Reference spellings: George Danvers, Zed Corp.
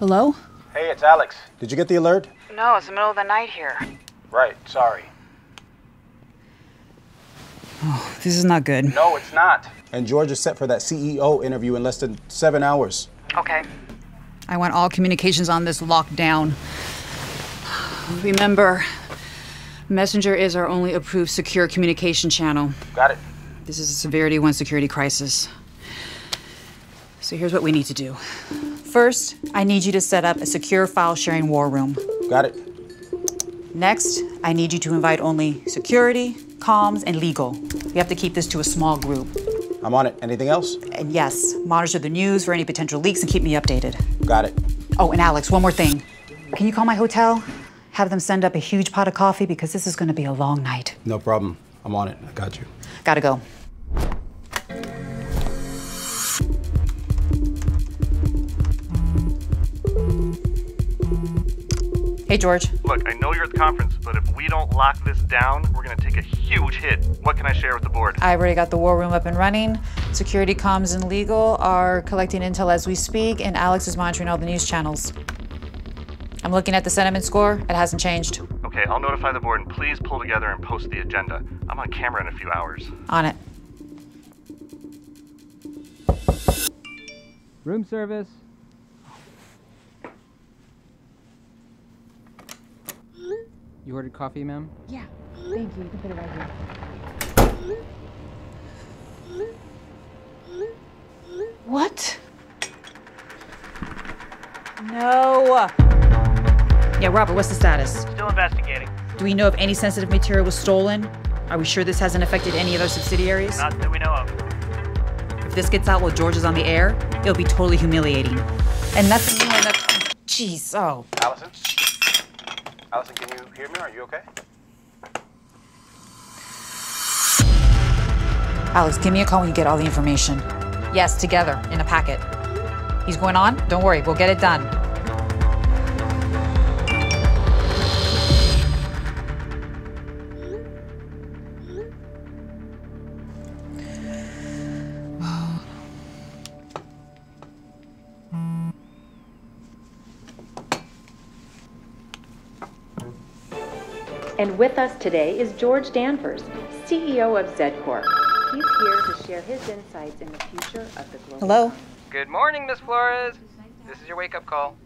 Hello? Hey, it's Alex. Did you get the alert? No, it's the middle of the night here. Right, sorry. Oh, this is not good. No, it's not. And George is set for that CEO interview in less than 7 hours. Okay. I want all communications on this locked down. Remember, Messenger is our only approved secure communication channel. Got it. This is a Severity 1 security crisis. So here's what we need to do. First, I need you to set up a secure file-sharing war room. Got it. Next, I need you to invite only security, comms, and legal. We have to keep this to a small group. I'm on it. Anything else? And yes, monitor the news for any potential leaks and keep me updated. Got it. Oh, and Alex, one more thing. Can you call my hotel? Have them send up a huge pot of coffee because this is going to be a long night. No problem. I'm on it. I got you. Gotta go. Hey, George. Look, I know you're at the conference, but if we don't lock this down, we're gonna take a huge hit. What can I share with the board? I already got the war room up and running. Security, comms, and legal are collecting intel as we speak, and Alex is monitoring all the news channels. I'm looking at the sentiment score. It hasn't changed. Okay, I'll notify the board, and please pull together and post the agenda. I'm on camera in a few hours. On it. Room service. You ordered coffee, ma'am? Yeah. Thank you. You can put it right here. What? No. Yeah, Robert, what's the status? Still investigating. Do we know if any sensitive material was stolen? Are we sure this hasn't affected any of our subsidiaries? Not that we know of. If this gets out while George is on the air, it'll be totally humiliating. And nothing more. Jeez, oh. Allison? Allison, can you hear me? Are you okay? Alex, give me a call when you get all the information. Yes, together, in a packet. He's going on? Don't worry, we'll get it done. And with us today is George Danvers, CEO of Zed Corp. He's here to share his insights in the future of the global. Hello. Good morning, Miss Flores. This is your wake-up call.